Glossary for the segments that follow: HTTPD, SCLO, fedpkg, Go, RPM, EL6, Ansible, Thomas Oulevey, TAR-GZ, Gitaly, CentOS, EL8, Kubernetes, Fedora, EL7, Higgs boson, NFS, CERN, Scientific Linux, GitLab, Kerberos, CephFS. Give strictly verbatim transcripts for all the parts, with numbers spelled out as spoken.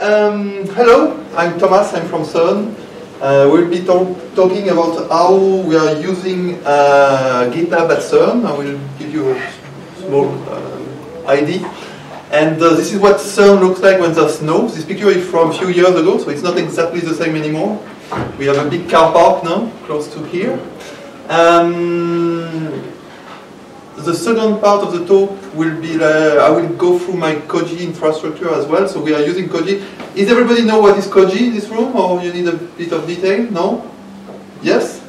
Um, hello, I'm Thomas, I'm from CERN. Uh, we'll be talk talking about how we are using uh, GitHub at CERN. I will give you a small uh, I D. And uh, this is what CERN looks like when there's snow. This picture is from a few years ago, so it's not exactly the same anymore. We have a big car park now, close to here. Um, The second part of the talk will be, uh, I will go through my Koji infrastructure as well, so we are using Koji. Does everybody know what is Koji in this room, or you need a bit of detail? No? Yes?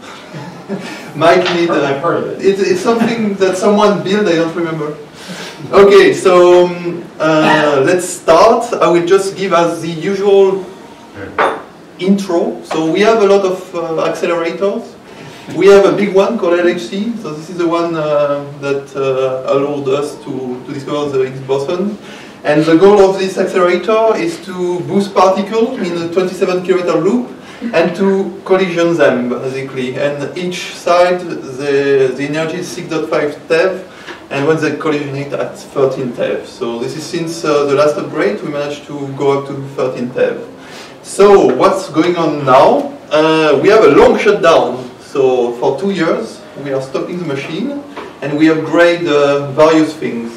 Mike needs... Uh, I've heard of it. It's, it's something that someone built, I don't remember. Okay, so uh, let's start. I will just give us the usual intro. So we have a lot of uh, accelerators. We have a big one called L H C, so this is the one uh, that uh, allowed us to, to discover the Higgs boson. And the goal of this accelerator is to boost particles in a twenty-seven kilometer loop and to collision them, basically. And each side, the, the energy is six point five TeV, and when they collision it at thirteen TeV. So this is since uh, the last upgrade, we managed to go up to thirteen TeV. So what's going on now? Uh, we have a long shutdown. So for two years, we are stopping the machine, and we upgrade uh, various things.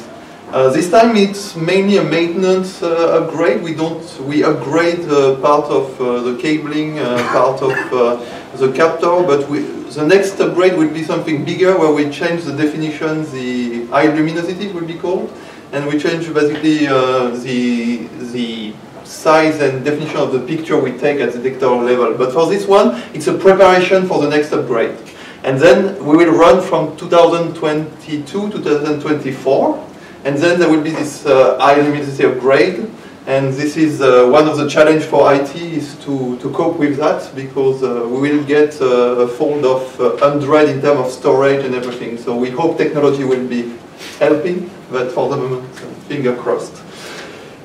Uh, this time, it's mainly a maintenance uh, upgrade. We don't we upgrade uh, part of uh, the cabling, uh, part of uh, the captor, but we, the next upgrade will be something bigger, where we change the definition. The high luminosity will be called, and we change basically uh, the the. size and definition of the picture we take at the detector level. But for this one, it's a preparation for the next upgrade. And then we will run from two thousand twenty-two to two thousand twenty-four. And then there will be this uh, high luminosity upgrade. And this is uh, one of the challenges for I T is to, to cope with that, because uh, we will get uh, a fold of uh, one hundred in terms of storage and everything. So we hope technology will be helping, but for the moment, finger crossed.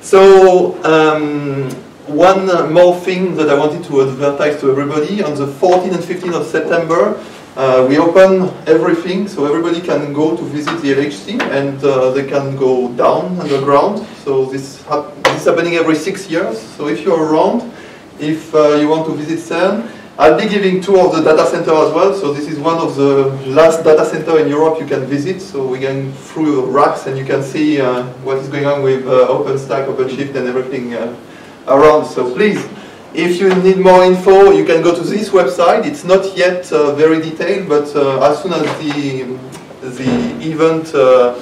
So, um, one more thing that I wanted to advertise to everybody, on the fourteenth and fifteenth of September, uh, we open everything, so everybody can go to visit the L H C, and uh, they can go down underground. So this, hap this is happening every six years, so if you're around, if uh, you want to visit CERN, I'll be giving tour of the data center as well, so this is one of the last data center in Europe you can visit, so we can through racks and you can see uh, what is going on with uh, OpenStack, OpenShift and everything uh, around. So please, if you need more info, you can go to this website. It's not yet uh, very detailed, but uh, as soon as the, the event uh,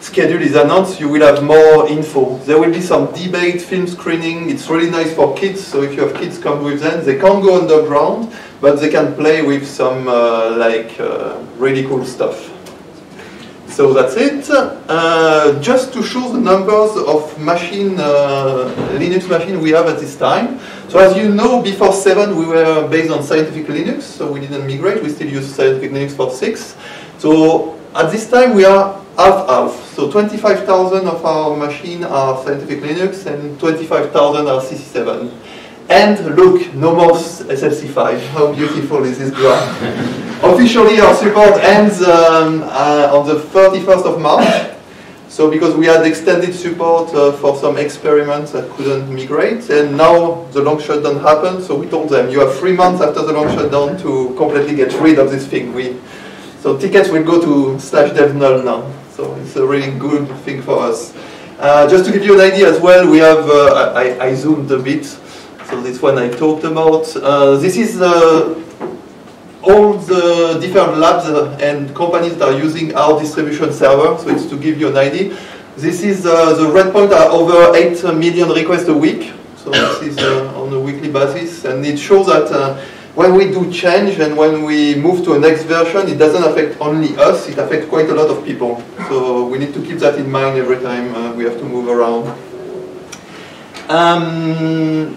schedule is announced, you will have more info. There will be some debate, film screening. It's really nice for kids, so if you have kids, come with them. They can't go underground, but they can play with some uh, like uh, really cool stuff. So that's it. Uh, just to show the numbers of machine, uh, Linux machine we have at this time. So as you know, before seven we were based on Scientific Linux, so we didn't migrate. We still use Scientific Linux for six. So at this time we are half-half. So twenty-five thousand of our machine are Scientific Linux and twenty-five thousand are C C seven. And look, no more S L C five. How beautiful is this graph? Officially, our support ends um, uh, on the thirty-first of March. So because we had extended support uh, for some experiments that couldn't migrate, and now the long shutdown happened, so we told them, you have three months after the long shutdown to completely get rid of this thing. We, so tickets will go to slash dev null now. So it's a really good thing for us. Uh, just to give you an idea as well, we have, uh, I, I zoomed a bit, so this one I talked about. Uh, this is uh, all the different labs and companies that are using our distribution server, so it's to give you an idea. This is uh, the red point are over eight million requests a week, so this is uh, on a weekly basis, and it shows that uh, when we do change and when we move to a next version, it doesn't affect only us, it affects quite a lot of people. So we need to keep that in mind every time uh, we have to move around. Um,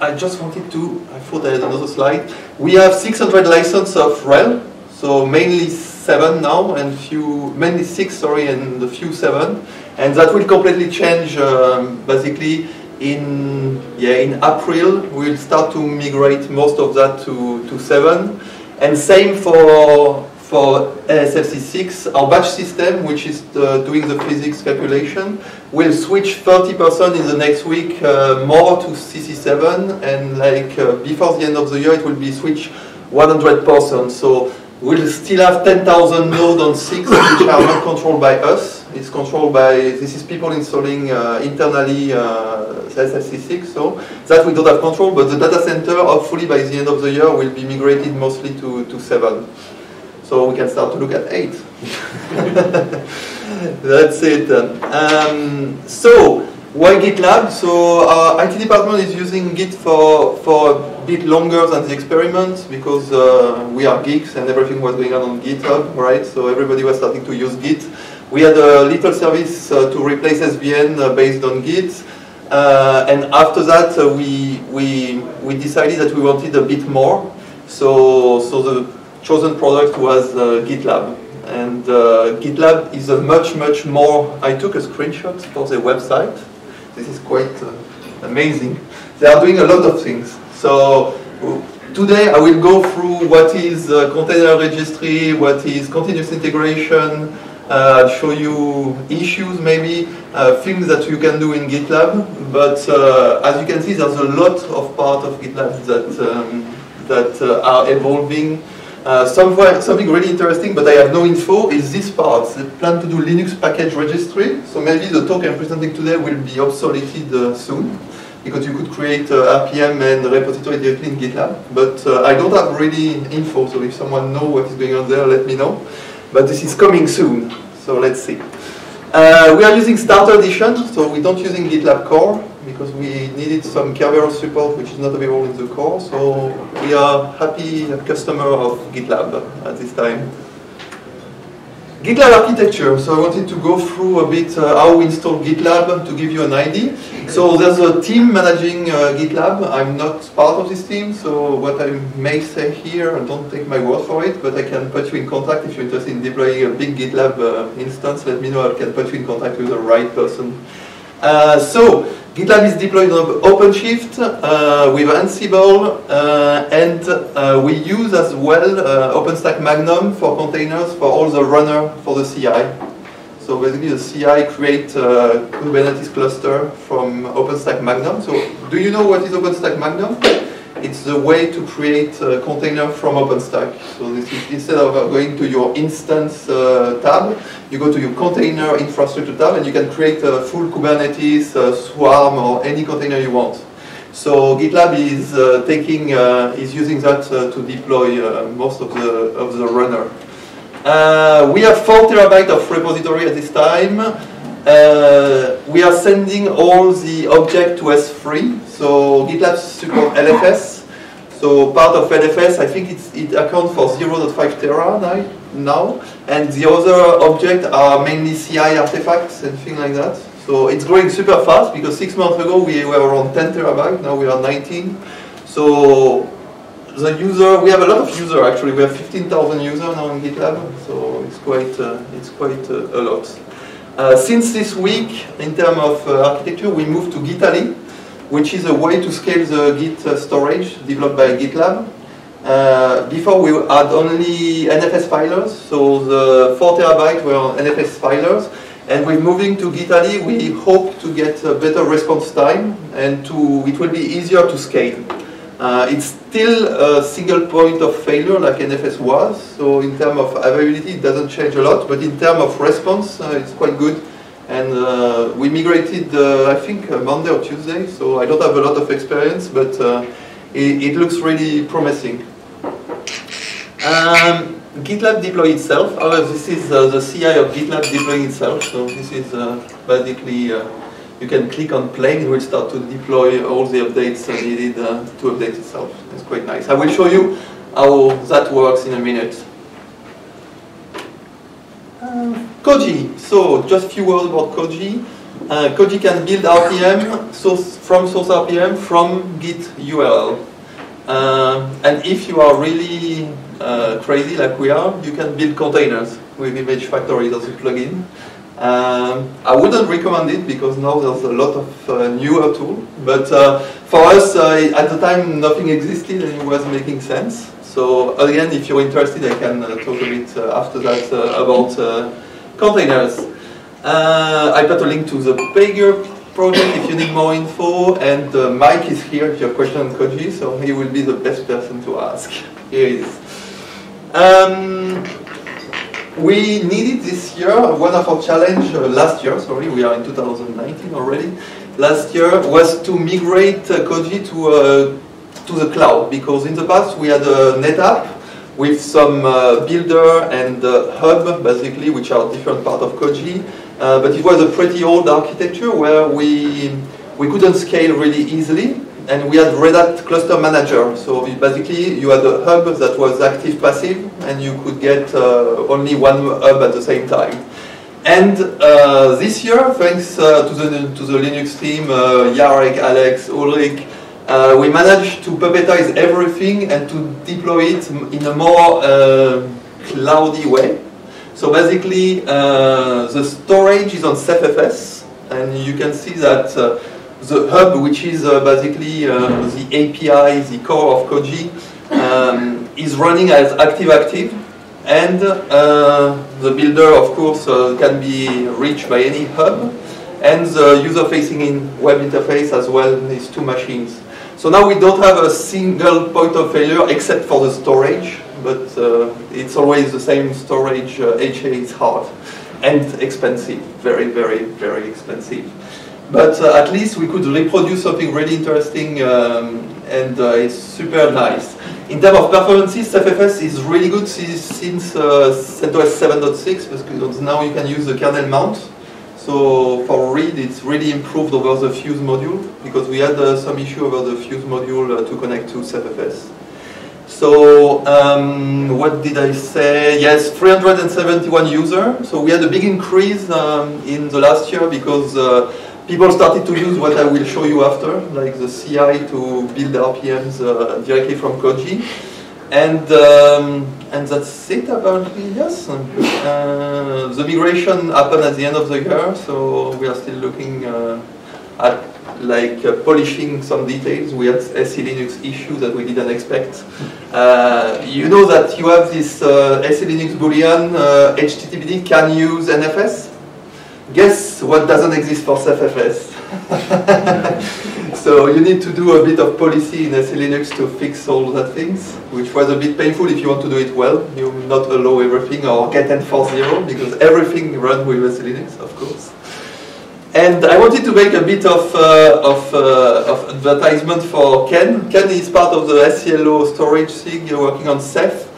I just wanted to, I thought I had another slide. We have six hundred licenses of RHEL, so mainly seven now, and few, mainly six, sorry, and a few seven. And that will completely change, um, basically, In yeah, in April we'll start to migrate most of that to to seven, and same for for S L C six, our batch system, which is uh, doing the physics calculation, will switch thirty percent in the next week uh, more to C C seven, and like uh, before the end of the year, it will be switched one hundred percent. So we'll still have ten thousand nodes on six, which are not controlled by us. It's controlled by, this is people installing uh, internally uh, S L C six, so that we don't have control, but the data center, hopefully by the end of the year, will be migrated mostly to, to seven. So we can start to look at eight. That's it. Um, so, why GitLab? So our I T department is using Git for, for a bit longer than the experiments because uh, we are geeks and everything was going on on GitHub, right? So everybody was starting to use Git. We had a little service uh, to replace S V N uh, based on Git. Uh, and after that, uh, we, we, we decided that we wanted a bit more. So, so the chosen product was uh, GitLab, and uh, GitLab is a much, much more. I took a screenshot for the website. This is quite uh, amazing. They are doing a lot of things. So today I will go through what is uh, container registry, what is continuous integration, uh, show you issues maybe, uh, things that you can do in GitLab. But uh, as you can see, there's a lot of part of GitLab that, um, that uh, are evolving. Uh, somewhere, something really interesting, but I have no info, is this part. They plan to do Linux package registry, so maybe the talk I'm presenting today will be obsoleted uh, soon, because you could create uh, R P M and repository directly in GitLab, but uh, I don't have really info, so if someone knows what is going on there, let me know. But this is coming soon, so let's see. Uh, we are using Starter Edition, so we don't using GitLab Core, because we needed some Kerberos support which is not available in the core, so we are happy customer of GitLab at this time. GitLab architecture, so I wanted to go through a bit uh, how we install GitLab to give you an idea. So there's a team managing uh, GitLab. I'm not part of this team, so what I may say here, don't take my word for it, but I can put you in contact if you're interested in deploying a big GitLab uh, instance. Let me know, I can put you in contact with the right person. Uh, so. GitLab is deployed on OpenShift uh, with Ansible, uh, and uh, we use as well uh, OpenStack Magnum for containers for all the runner for the C I. So basically the C I creates a Kubernetes cluster from OpenStack Magnum. So do you know what is OpenStack Magnum? It's the way to create a container from OpenStack. So this is, instead of going to your instance uh, tab, you go to your container infrastructure tab and you can create a full Kubernetes, a swarm, or any container you want. So GitLab is uh, taking, uh, is using that uh, to deploy uh, most of the, of the runner. Uh, we have four terabytes of repository at this time. Uh, we are sending all the object to S three, so GitLab support L F S. So part of L F S, I think it's, it accounts for zero point five tera now, and the other objects are mainly C I artifacts and things like that. So it's growing super fast because six months ago we were around ten terabytes, now we are nineteen. So the user, we have a lot of users actually. We have fifteen thousand users now on GitLab, so it's quite uh, it's quite uh, a lot. Uh, since this week, in terms of uh, architecture, we moved to Gitaly, which is a way to scale the Git uh, storage developed by GitLab. Uh, before, we had only N F S filers, so the four terabytes were on N F S filers. And with moving to Gitaly, we hope to get a better response time, and to, it will be easier to scale. Uh, it's still a single point of failure like N F S was, so in terms of availability it doesn't change a lot, but in terms of response uh, it's quite good. And uh, we migrated uh, I think Monday or Tuesday, so I don't have a lot of experience, but uh, it, it looks really promising. Um, GitLab deploy itself, oh, this is uh, the C I of GitLab deploying itself, so this is uh, basically uh, you can click on play and it will start to deploy all the updates needed uh, to update itself. It's quite nice. I will show you how that works in a minute. Uh, Koji. So just a few words about Koji. Uh, Koji can build R P M source, from source R P M from Git U R L. Uh, and if you are really uh, crazy like we are, you can build containers with Image Factory as a plugin. Um, I wouldn't recommend it because now there's a lot of uh, newer tools, but uh, for us uh, at the time nothing existed and it was making sense. So again, if you're interested, I can uh, talk a bit uh, after that uh, about uh, containers. Uh, I put a link to the Pagure project if you need more info, and uh, Mike is here if you have questions on Koji, so he will be the best person to ask. Here he is. Um, we needed this year, one of our challenge uh, last year, sorry, we are in two thousand nineteen already, last year was to migrate uh, Koji to uh, to the cloud, because in the past we had a NetApp with some uh, builder and uh, hub, basically, which are different part of Koji, uh, but it was a pretty old architecture where we we couldn't scale really easily, and we had Red Hat Cluster Manager. So basically, you had a hub that was active passive, and you could get uh, only one hub at the same time. And uh, this year, thanks uh, to the to the Linux team, uh, Jarek, Alex, Ulrich. Uh, we managed to puppetize everything and to deploy it in a more uh, cloudy way. So basically, uh, the storage is on CephFS, and you can see that uh, the hub, which is uh, basically uh, the A P I, the core of Koji, um, is running as active-active, and uh, the builder, of course, uh, can be reached by any hub, and the user-facing in web interface as well, these two machines. So now we don't have a single point of failure except for the storage, but uh, it's always the same storage. Uh, H A is hard and expensive, very, very, very expensive. But uh, at least we could reproduce something really interesting, um, and uh, it's super nice. In terms of performances, CephFS is really good since uh, CentOS seven point six, because now you can use the kernel mount. So for read, it's really improved over the Fuse module, because we had uh, some issue over the Fuse module uh, to connect to CephFS. So um, what did I say? Yes, three hundred seventy-one users. So we had a big increase um, in the last year, because uh, people started to use what I will show you after, like the C I to build R P Ms uh, directly from Koji. And, um, and that's it, apparently, yes. Uh, the migration happened at the end of the year, so we are still looking uh, at like uh, polishing some details. We had SELinux issue that we didn't expect. Uh, you know that you have this uh, SELinux Boolean, uh, H T T P D can use N F S. Guess what doesn't exist for CephFS? So you need to do a bit of policy in SELinux to fix all that things, which was a bit painful if you want to do it well. You will not allow everything or get enforce zero, because everything runs with SELinux, of course. And I wanted to make a bit of, uh, of, uh, of advertisement for Ken. Ken is part of the S C L O storage S I G working on Ceph,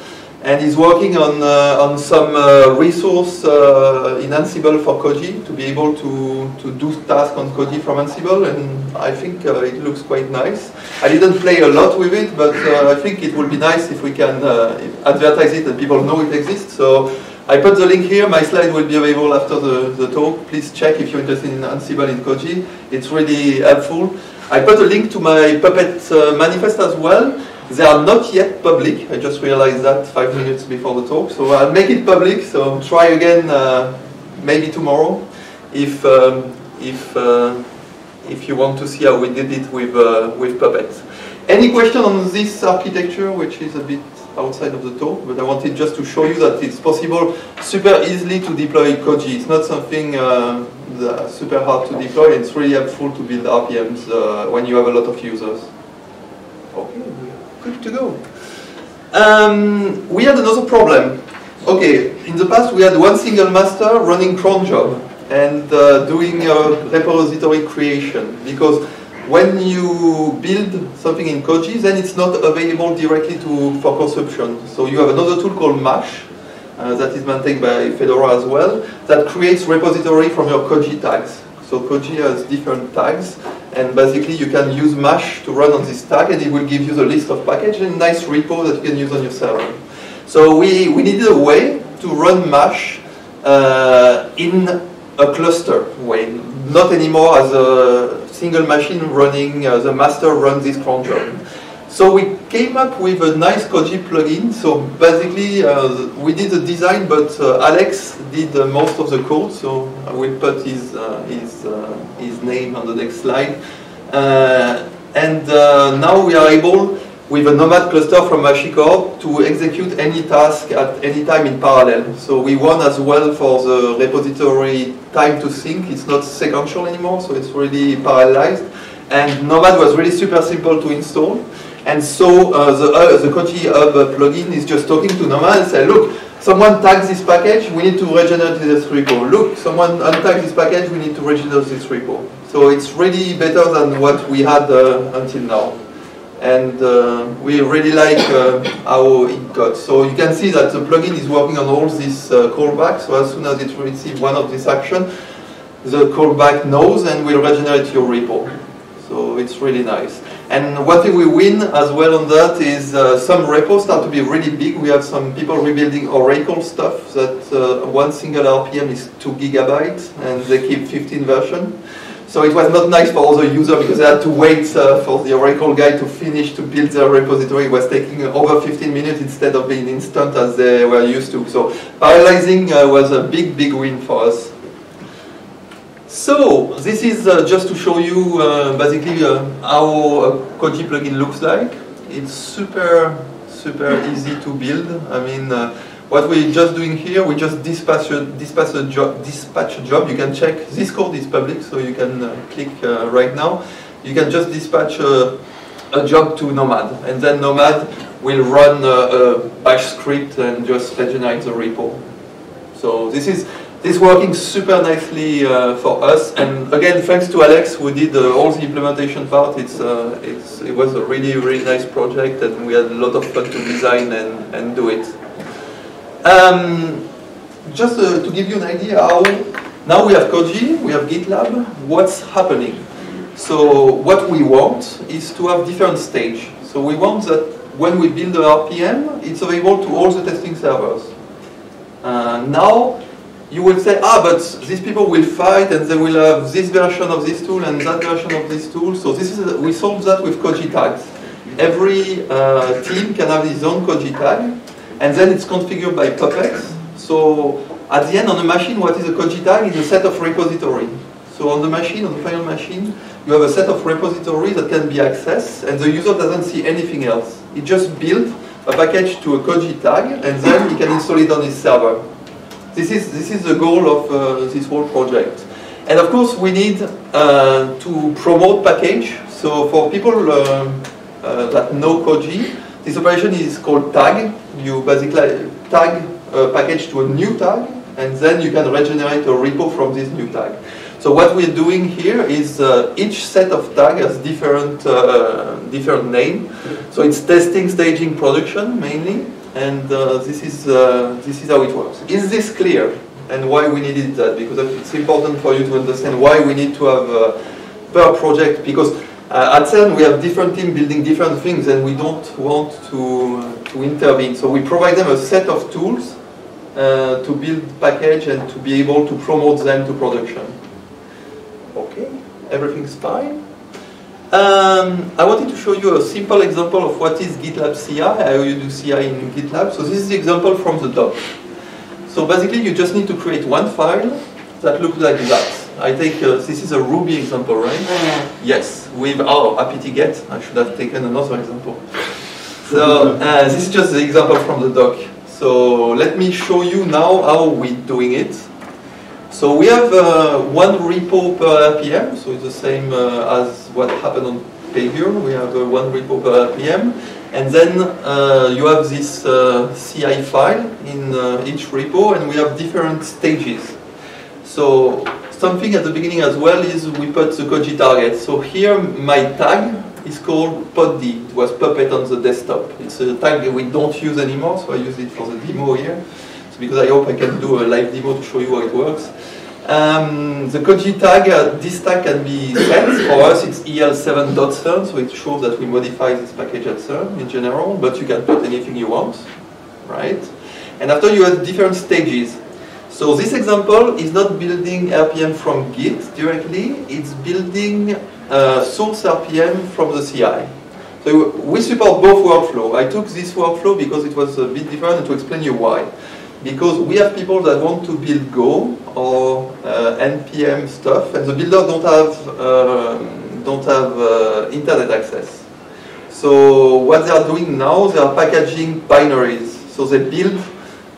and he's working on, uh, on some uh, resource uh, in Ansible for Koji to be able to, to do tasks on Koji from Ansible, and I think uh, it looks quite nice. I didn't play a lot with it, but uh, I think it would be nice if we can uh, advertise it and people know it exists. So I put the link here. My slide will be available after the, the talk. Please check if you're interested in Ansible in Koji. It's really helpful. I put a link to my Puppet uh, manifest as well. They are not yet public. I just realized that five minutes before the talk, so I'll make it public. So try again, uh, maybe tomorrow, if um, if uh, if you want to see how we did it with uh, with Puppet. Any question on this architecture, which is a bit outside of the talk, but I wanted just to show you that it's possible super easily to deploy Koji. It's not something uh, that's super hard to deploy. It's really helpful to build R P Ms uh, when you have a lot of users. Okay. Good to go. Um, we had another problem. Okay, in the past we had one single master running cron job and uh, doing uh, repository creation, because when you build something in Koji, then it's not available directly to for consumption. So you have another tool called Mash uh, that is maintained by Fedora as well, that creates repository from your Koji tags. So Koji has different tags, and basically you can use Mash to run on this tag, and it will give you the list of packages and nice repo that you can use on your server. So we, we needed a way to run Mash uh, in a cluster way, not anymore as a single machine running, uh, the master runs this cron job. So we came up with a nice Koji plugin. So basically uh, we did the design, but uh, Alex did uh, most of the code, so I will put his, uh, his, uh, his name on the next slide. Uh, and uh, now we are able, with a Nomad cluster from HashiCorp to execute any task at any time in parallel. So we won as well for the repository time to sync. It's not sequential anymore, so it's really parallelized. And Nomad was really super simple to install. And so uh, the, uh, the Koji Hub plugin is just talking to Nomad and say, look, someone tags this package, we need to regenerate this repo. Look, someone untags this package, we need to regenerate this repo. So it's really better than what we had uh, until now. And uh, we really like uh, how it got. So you can see that the plugin is working on all these uh, callbacks. So as soon as it receives one of these actions, the callback knows and will regenerate your repo. So it's really nice. And what we win as well on that is uh, some repos start to be really big. We have some people rebuilding Oracle stuff that uh, one single R P M is two gigabytes and they keep fifteen version. So it was not nice for all the users because they had to wait uh, for the Oracle guy to finish to build their repository. It was taking over fifteen minutes instead of being instant as they were used to. So parallelizing uh, was a big, big win for us. So this is uh, just to show you uh, basically uh, how a Koji plugin looks like. It's super, super easy to build. I mean, uh, what we're just doing here, we just dispatch a, dispatch, a job, dispatch a job. You can check, this code is public, so you can uh, click uh, right now. You can just dispatch a, a job to Nomad, and then Nomad will run a, a bash script and just regenerate the repo. So this is, This is working super nicely uh, for us, and again, thanks to Alex, who did uh, all the implementation part. It's, uh, it's, it was a really, really nice project, and we had a lot of fun to design and, and do it. Um, just uh, to give you an idea how, now we have Koji, we have GitLab, what's happening? So what we want is to have different stages. So we want that when we build the R P M, it's available to all the testing servers. Uh, now, you will say, ah, but these people will fight and they will have this version of this tool and that version of this tool. So this is, we solve that with Koji tags. Every uh, team can have its own Koji tag, and then it's configured by Puppet. So at the end, on the machine, what is a Koji tag? It's a set of repository. So on the machine, on the final machine, you have a set of repositories that can be accessed, and the user doesn't see anything else. He just builds a package to a Koji tag, and then he can install it on his server. This is, this is the goal of uh, this whole project. And of course, we need uh, to promote package. So for people uh, uh, that know Koji, this operation is called tag. You basically tag a package to a new tag, and then you can regenerate a repo from this new tag. So what we're doing here is uh, each set of tags has different, uh, different name. So it's testing, staging, production mainly. And uh, this is uh, this is how it works. Is this clear? And why we needed that? Because it's important for you to understand why we need to have uh, per project. Because uh, at CERN we have different teams building different things, and we don't want to uh, to intervene. So we provide them a set of tools uh, to build package and to be able to promote them to production. Okay, everything's fine. Um, I wanted to show you a simple example of what is GitLab C I, how you do C I in GitLab. So this is the example from the doc. So basically you just need to create one file that looks like that. I take, uh, this is a Ruby example, right? Mm-hmm. Yes, with, oh, apt-get, I should have taken another example. So uh, this is just the example from the doc. So let me show you now how we're doing it. So we have uh, one repo per R P M, so it's the same uh, as what happened on Pagure. We have uh, one repo per R P M, and then uh, you have this uh, C I file in uh, each repo, and we have different stages. So something at the beginning as well is we put the Koji target. So here my tag is called pod D. It was Puppet on the desktop. It's a tag that we don't use anymore, so I use it for the demo here. Because I hope I can do a live demo to show you how it works. Um, the Koji tag, uh, this tag can be set. For us, it's E L seven dot CERN, so it shows that we modify this package at CERN in general, but you can put anything you want, right? And after you have different stages. So this example is not building R P M from Git directly, it's building uh, source R P M from the C I. So we support both workflows. I took this workflow because it was a bit different and to explain you why. Because we have people that want to build Go or uh, N P M stuff, and the builders don't have, uh, don't have uh, internet access. So what they are doing now, they are packaging binaries. So they build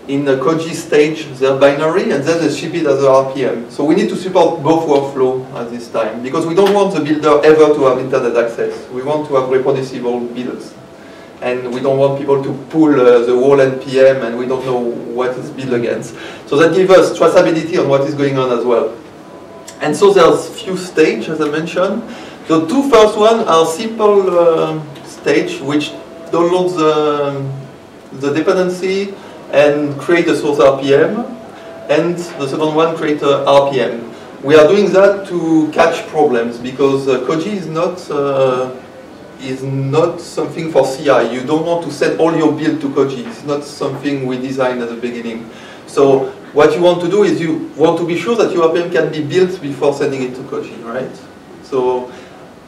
in the Koji stage their binary and then they ship it as an R P M. So we need to support both workflow at this time because we don't want the builder ever to have internet access. We want to have reproducible builds. And we don't want people to pull uh, the whole N P M and we don't know what is built against. So that gives us traceability on what is going on as well. And so there's few stages, as I mentioned. The two first ones are simple uh, stage which downloads the, the dependency and create a source R P M. And the second one create a R P M. We are doing that to catch problems because uh, Koji is not uh, is not something for C I. You don't want to send all your build to Koji. It's not something we designed at the beginning. So what you want to do is you want to be sure that your R P M can be built before sending it to Koji, right? So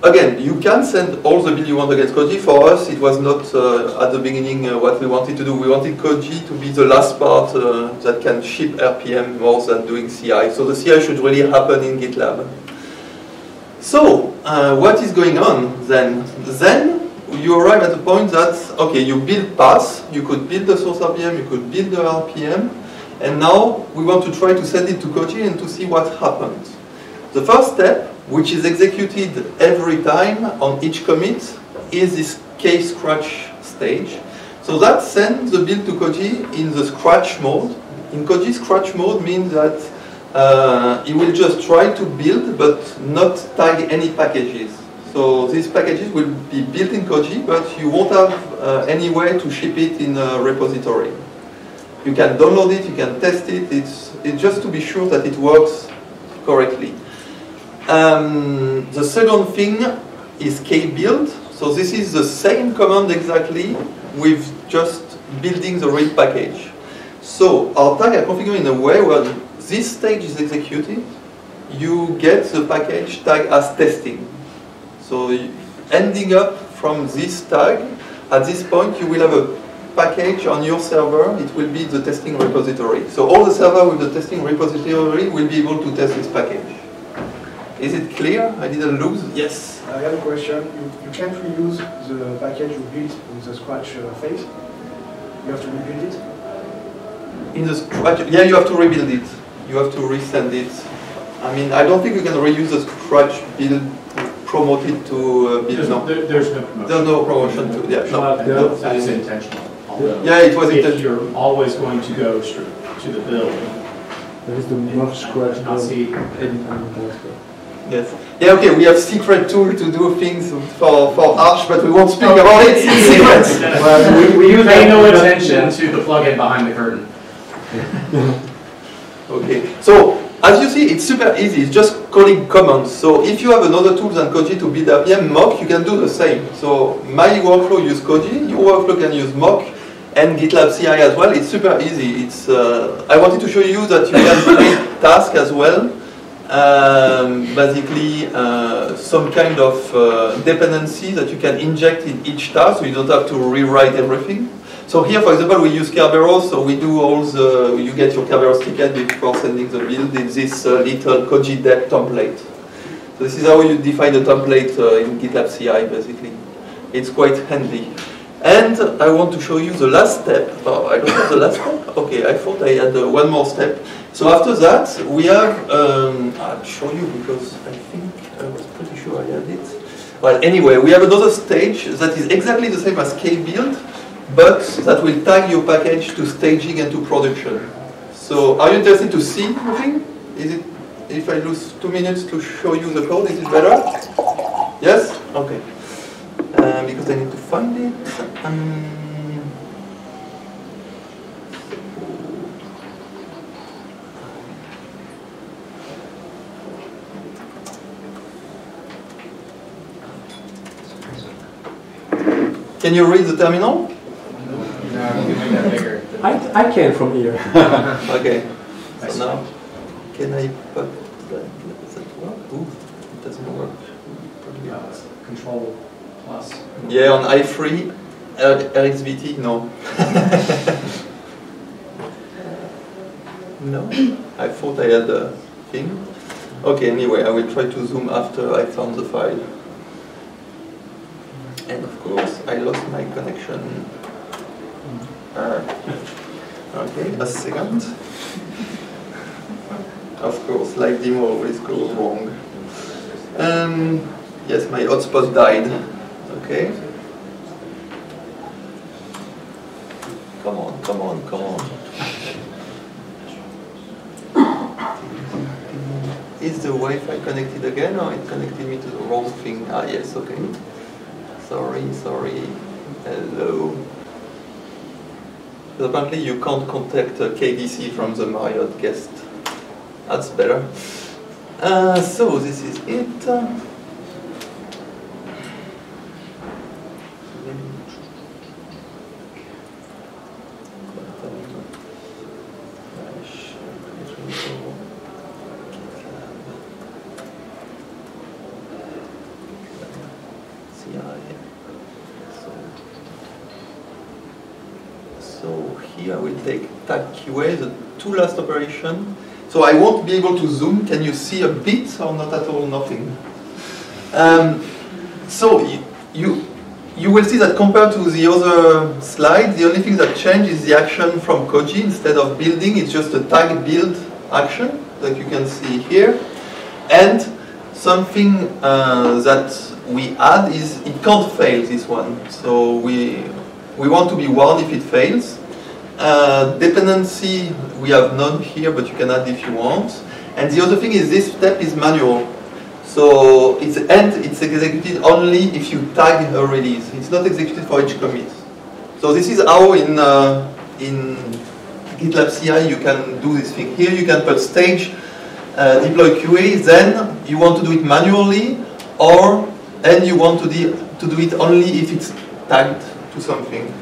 again, you can send all the build you want against Koji. For us, it was not uh, at the beginning uh, what we wanted to do. We wanted Koji to be the last part uh, that can ship R P M more than doing C I. So the C I should really happen in GitLab. So, uh, what is going on then? Then, you arrive at the point that, okay, you build paths, you could build the source R P M, you could build the R P M, and now we want to try to send it to Koji and to see what happens. The first step, which is executed every time on each commit, is this k-scratch stage. So that sends the build to Koji in the scratch mode. In Koji, scratch mode means that Uh, it will just try to build, but not tag any packages. So these packages will be built in Koji, but you won't have uh, any way to ship it in a repository. You can download it, you can test it, it's, it's just to be sure that it works correctly. Um, the second thing is k-build. So this is the same command exactly with just building the real package. So our tags are configured in a way where this stage is executed, you get the package tag as testing. So ending up from this tag, at this point you will have a package on your server, it will be the testing repository. So all the server with the testing repository will be able to test this package. Is it clear? I didn't lose? Yes. I have a question. You, you can't reuse the package you built in the scratch phase? You have to rebuild it? In the scratch, yeah, you have to rebuild it. You have to resend it. I mean, I don't think we can reuse a scratch build promoted to uh, build. There's no, there, there's no promotion. There's no promotion to yeah, no, that. No, that is intentional. Although yeah, it was intentional. You're always going to go to the build. There is the not scratch, not see anything. Yes. Yeah, okay, we have secret tool to do things for, for Arch, but we won't speak about it. It's secret. Well, we, we pay no attention to the plugin behind the curtain. Okay, so as you see, it's super easy. It's just calling commands. So if you have another tool than Koji to build R P M, mock, you can do the same. So my workflow use Koji, your workflow can use mock, and GitLab C I as well. It's super easy. It's. Uh, I wanted to show you that you can create tasks as well. Um, basically, uh, some kind of uh, dependency that you can inject in each task, so you don't have to rewrite everything. So here, for example, we use Kerberos, so we do all the, you get your Kerberos ticket before sending the build in this uh, little Koji dev template. So this is how you define the template uh, in GitLab C I, basically. It's quite handy. And I want to show you the last step. Oh, I don't have the last step? Okay, I thought I had uh, one more step. So after that, we have, um, I'll show you because I think I was pretty sure I had it. Well, anyway, we have another stage that is exactly the same as k-build, but that will tag your package to staging and to production. So are you interested to see anything? Is it, if I lose two minutes to show you the code, is it better? Yes? Okay. Uh, because I need to find it. Um, can you read the terminal? I, I came from here. Okay. So now, can I put that? Does that work? Ooh, it doesn't work. Uh, control plus. Yeah, on i three, R X B T, no. No, I thought I had a thing. Okay, anyway, I will try to zoom after I found the file. and of course I lost my connection. Ah. Okay, a second. Of course, like demo always goes wrong. Um, yes, my hotspot died. Okay. Come on, come on, come on. Is the Wi-Fi connected again, or it connected me to the wrong thing? Ah, yes, okay. Sorry, sorry. Hello. But apparently you can't contact uh, K D C from the Marriott guest. That's better. Uh, so this is it. Uh, the two last operation. So I won't be able to zoom. Can you see a bit or not at all? Nothing. Um, so you, you, you will see that compared to the other slide, the only thing that changed is the action from Koji. Instead of building, it's just a tag build action that you can see here. And something uh, that we add is it can't fail, this one. So we, we want to be warned if it fails. Uh, dependency, we have none here, but you can add if you want. And the other thing is this step is manual. So it's, and it's executed only if you tag a release. It's not executed for each commit. So this is how in, uh, in GitLab C I you can do this thing. Here you can put stage, uh, deploy Q A, then you want to do it manually, or and you want to, to do it only if it's tagged to something.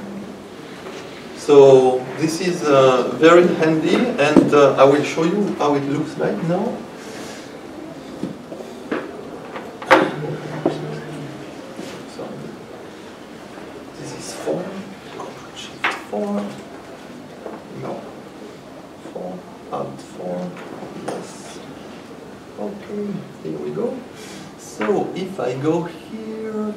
So this is uh, very handy, and uh, I will show you how it looks like now. This is four, shift four, no, four, out four, yes. Okay, here we go. So if I go here,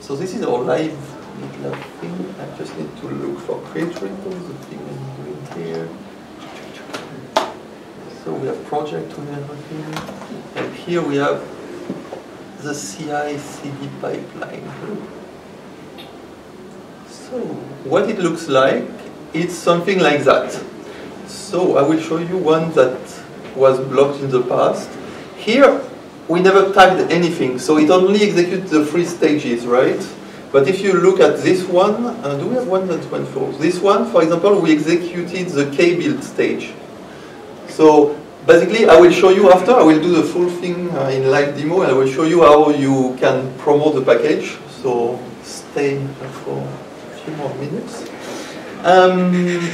so this is our live GitLab thing. I just need to look for create repo, the thing I'm doing here. So we have project and everything. And here we have the C I C D pipeline. So what it looks like, it's something like that. So I will show you one that was blocked in the past. Here, we never tagged anything, so it only executes the three stages, right? But if you look at this one, uh, do we have one that went false? This one, for example, we executed the K-build stage. So basically, I will show you after, I will do the full thing uh, in live demo, and I will show you how you can promote the package. So stay for a few more minutes. Um,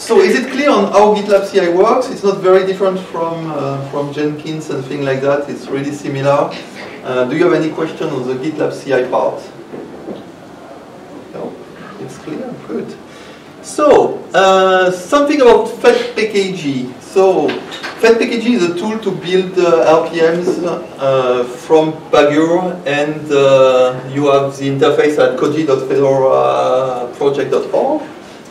So is it clear on how GitLab C I works? It's not very different from, uh, from Jenkins and things like that. It's really similar. Uh, do you have any question on the GitLab C I part? No? It's clear? Good. So, uh, something about fedpkg. So, fedpkg is a tool to build uh, R P Ms uh, from Pagure, and uh, you have the interface at koji dot fedora project dot org.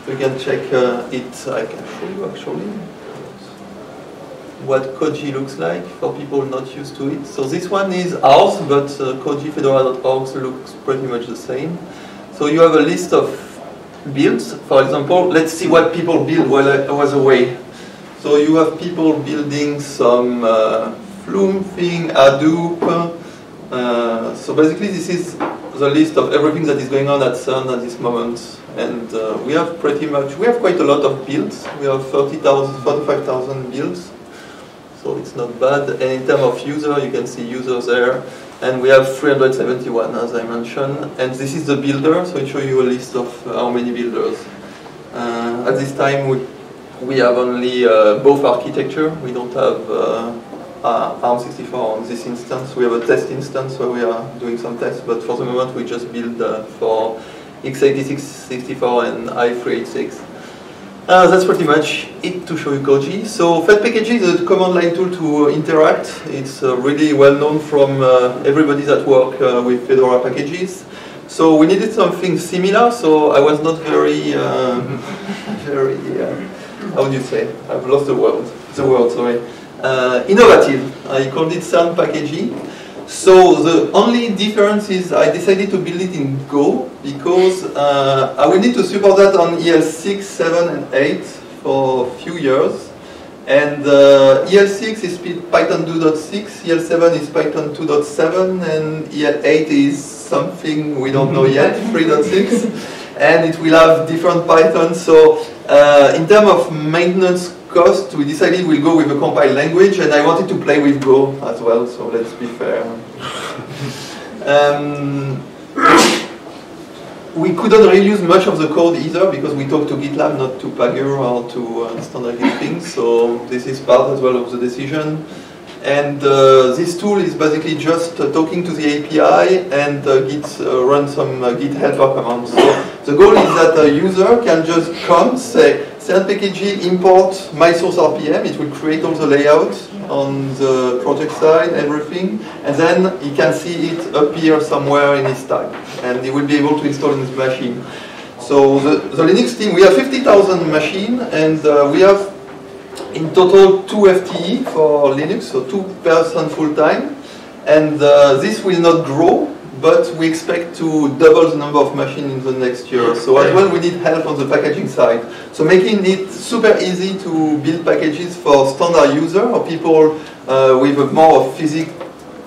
You can check uh, it. I can show you actually what Koji looks like for people not used to it. So this one is ours, but uh, koji fedora dot org looks pretty much the same. So you have a list of builds. For example, let's see what people build while I was away. So you have people building some uh, Flume thing, Hadoop. Uh, so basically this is the list of everything that is going on at CERN at this moment. And uh, we have pretty much, we have quite a lot of builds. We have thirty thousand, forty-five thousand builds. So it's not bad. And in terms of user, you can see users there. And we have three hundred seventy-one, as I mentioned. And this is the builder, so it shows you a list of how many builders. Uh, at this time, we, we have only uh, both architecture. We don't have uh, Uh, ARM sixty-four on this instance. We have a test instance where we are doing some tests, but for the moment we just build uh, for x eighty-six, sixty-four and i three eighty-six. Uh, that's pretty much it to show you Koji. So fedpkg is a command line tool to uh, interact. It's uh, really well known from uh, everybody that works uh, with Fedora packages. So we needed something similar. So I was not very, um, very, uh, how do you say? I've lost the word. The word, sorry. Uh, innovative. I called it CERN packaging. So the only difference is I decided to build it in Go because uh, I will need to support that on E L six, seven, and eight for a few years. And uh, E L six is Python two point six, E L seven is Python two point seven, and E L eight is something we don't know yet, three point six. And it will have different Python. So uh, in terms of maintenance cost, we decided we'll go with a compiled language, and I wanted to play with Go as well, so let's be fair. um, we couldn't really use much of the code either, because we talked to GitLab, not to Pagure or to uh, standard Git things, so this is part as well of the decision. And uh, this tool is basically just uh, talking to the A P I and uh, Git, uh, run some uh, Git helper commands. So the goal is that a user can just come, say, CERN P K G import my source R P M, it will create all the layout on the project side, everything, and then he can see it appear somewhere in his stack, and he will be able to install in his machine. So the, the Linux team, we have fifty thousand machines, and uh, we have in total two F T E for Linux, so two person full-time, and uh, this will not grow, but we expect to double the number of machines in the next year. So as well, we need help on the packaging side. So making it super easy to build packages for standard user or people uh, with a more physics,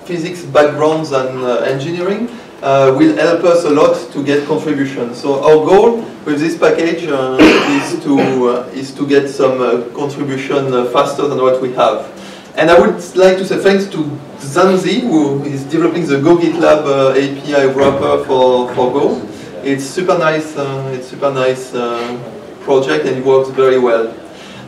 physics background than uh, engineering uh, will help us a lot to get contributions. So our goal with this package uh, is to uh, is to get some uh, contribution uh, faster than what we have. And I would like to say thanks to Zanzi, who is developing the Go GitLab uh, A P I wrapper for, for Go. It's super nice. Uh, it's super nice uh, project, and it works very well.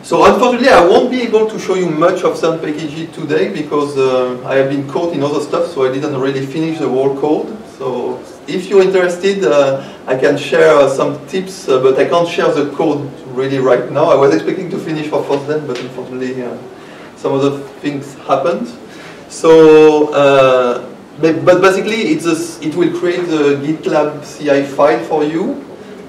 So unfortunately, I won't be able to show you much of CERN P K G today because uh, I have been caught in other stuff, so I didn't really finish the whole code. So if you're interested, uh, I can share uh, some tips, uh, but I can't share the code really right now. I was expecting to finish for first then, but unfortunately. Uh, Some other things happened. So, uh, but basically, it's a, it will create the GitLab C I file for you,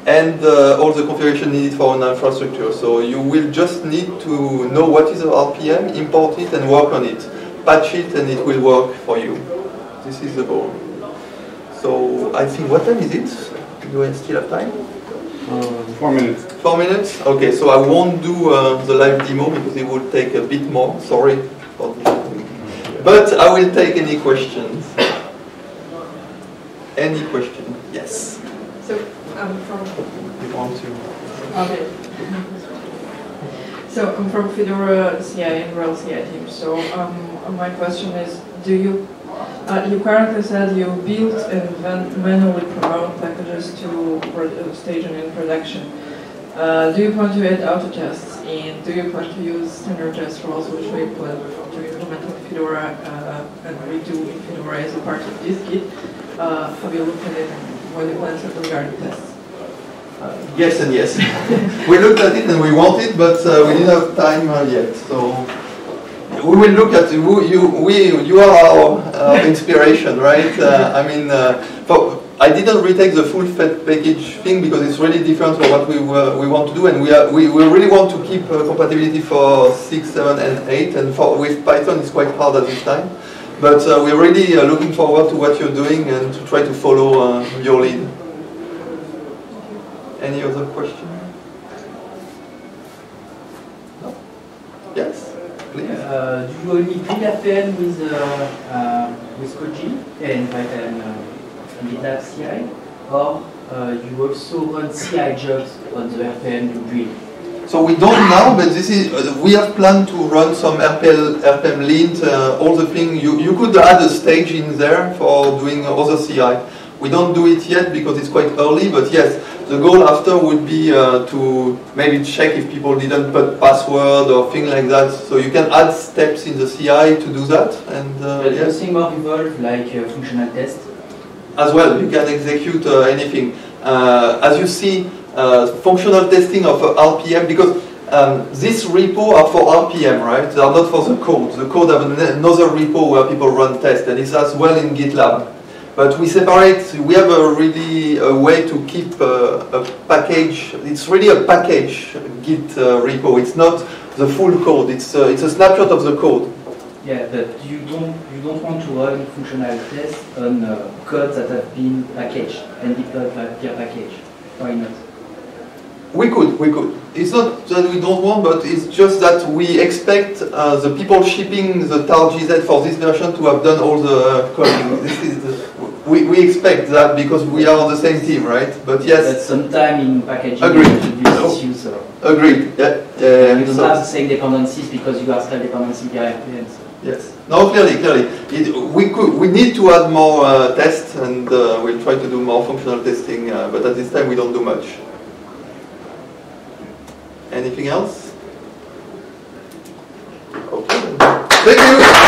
and uh, all the configuration needed for an infrastructure. So you will just need to know what is the R P M, import it, and work on it, patch it, and it will work for you. This is the goal. So I think, what time is it? Do I still have time? Uh, four minutes. Four minutes? Okay, so I won't do uh, the live demo because it would take a bit more. Sorry for this. But I will take any questions. Any question? Yes. So, I'm from. You want to? Okay. So, I'm from Fedora C I and R H E L C I team. So, um, my question is, do you. Uh, you currently said you build and then manually promote packages to staging in production. Uh, do you plan to add auto tests, and do you plan to use standard test rules which we plan to implement in Fedora uh, and redo in Fedora as a part of this Git? Uh, have you looked at it? What do you plan to regarding tests? Uh, yes and yes. We looked at it and we want it, but uh, we didn't have time uh, yet. So. We will look at you. You, we, you are our uh, inspiration, right? Uh, I mean, uh, I didn't retake the full Fed package thing because it's really different from what we uh, we want to do, and we are, we, we really want to keep uh, compatibility for six, seven, and eight. And for with Python, it's quite hard at this time. But uh, we're really uh, looking forward to what you're doing and to try to follow uh, your lead. Any other question? No. Yes. Uh, do you only build R P M with uh, uh, with Koji and Python GitLab C I, or uh, you also run C I jobs on the R P M you build? So we don't now, but this is uh, we have planned to run some R P M lint, uh, all the thing. You you could add a stage in there for doing other C I. We don't do it yet because it's quite early, but yes, the goal after would be uh, to maybe check if people didn't put password or thing like that. So you can add steps in the C I to do that. And uh, but yes. Something more involved, like uh, functional tests? As well, you can execute uh, anything. Uh, as you see, uh, functional testing of uh, R P M, because um, this repo are for R P M, right? They are not for the code. The code have an, another repo where people run tests, and it's as well in GitLab. But we separate, we have a really a way to keep uh, a package. It's really a package Git uh, repo. It's not the full code. It's uh, it's a snapshot of the code. Yeah, but you don't you don't want to run functional tests on uh, code that have been packaged and deployed via package. Why not? We could, we could. It's not that we don't want, but it's just that we expect uh, the people shipping the tar G Z for this version to have done all the coding. This is the We, we expect that because we are on the same team, right? But yes. But sometime in packaging, agreed. Issues, so. Agreed. Yeah. Uh, you don't so. have the same dependencies because you are still dependency via R P M. So. Yes. No, clearly, clearly. It, we could. We need to add more uh, tests, and uh, we'll try to do more functional testing. Uh, but at this time, we don't do much. Anything else? Okay. Thank you.